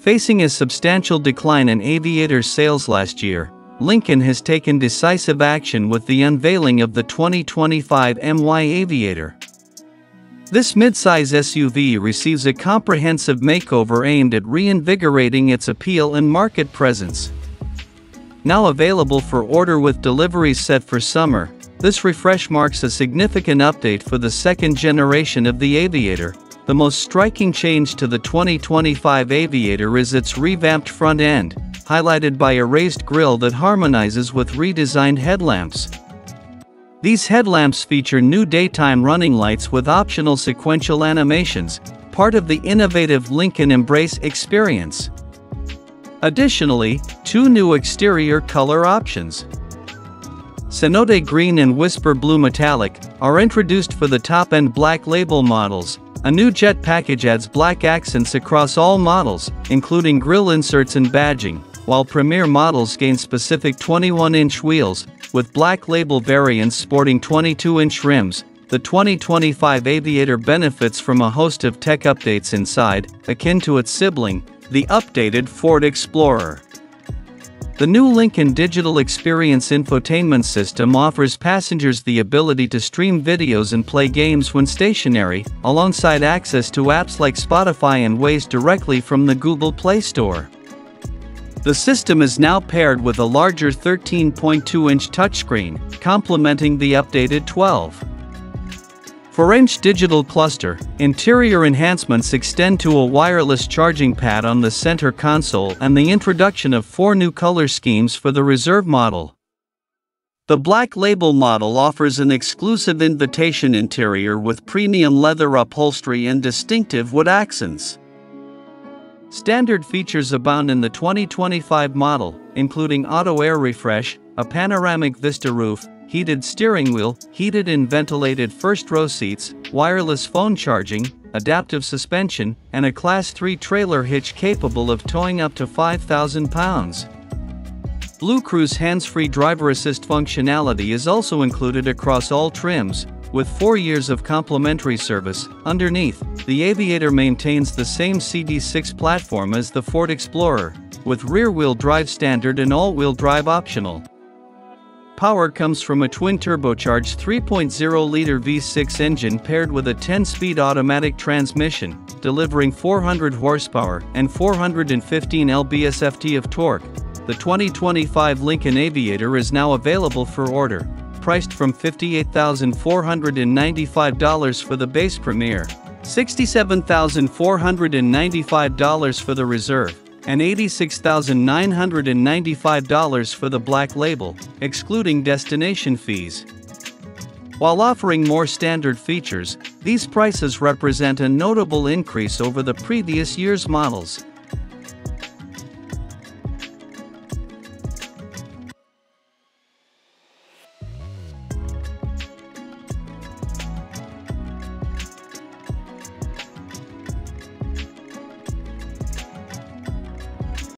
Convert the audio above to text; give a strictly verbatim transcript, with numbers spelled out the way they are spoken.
Facing a substantial decline in Aviator's sales last year, Lincoln has taken decisive action with the unveiling of the twenty twenty-five M Y Aviator. This midsize S U V receives a comprehensive makeover aimed at reinvigorating its appeal and market presence. Now available for order with deliveries set for summer, this refresh marks a significant update for the second generation of the Aviator. The most striking change to the twenty twenty-five Aviator is its revamped front end, highlighted by a raised grille that harmonizes with redesigned headlamps. These headlamps feature new daytime running lights with optional sequential animations, part of the innovative Lincoln Embrace experience. Additionally, two new exterior color options, Cenote Green and Whisper Blue Metallic, are introduced for the top-end Black Label models. A new Jet Package adds black accents across all models, including grille inserts and badging, while Premiere models gain specific twenty-one inch wheels, with Black Label variants sporting twenty-two inch rims. The twenty twenty-five Aviator benefits from a host of tech updates inside, akin to its sibling, the updated Ford Explorer. The new Lincoln Digital Experience infotainment system offers passengers the ability to stream videos and play games when stationary, alongside access to apps like Spotify and Waze directly from the Google Play Store. The system is now paired with a larger thirteen point two inch touchscreen, complementing the updated twelve point four inch digital cluster. Interior enhancements extend to a wireless charging pad on the center console and the introduction of four new color schemes for the Reserve model. The Black Label model offers an exclusive Invitation interior with premium leather upholstery and distinctive wood accents. Standard features abound in the twenty twenty-five model, including auto air refresh, a panoramic vista roof, heated steering wheel, heated and ventilated first-row seats, wireless phone charging, adaptive suspension, and a Class three trailer hitch capable of towing up to five thousand pounds. Blue Cruise hands-free driver assist functionality is also included across all trims, with four years of complimentary service. Underneath, the Aviator maintains the same C D six platform as the Ford Explorer, with rear-wheel drive standard and all-wheel drive optional. Power comes from a twin-turbocharged three point oh liter V six engine paired with a ten-speed automatic transmission, delivering four hundred horsepower and four hundred fifteen pound-feet of torque. The twenty twenty-five Lincoln Aviator is now available for order, priced from fifty-eight thousand four hundred ninety-five dollars for the base Premiere, sixty-seven thousand four hundred ninety-five dollars for the Reserve, and eighty-six thousand nine hundred ninety-five dollars for the Black Label, excluding destination fees. While offering more standard features, these prices represent a notable increase over the previous year's models.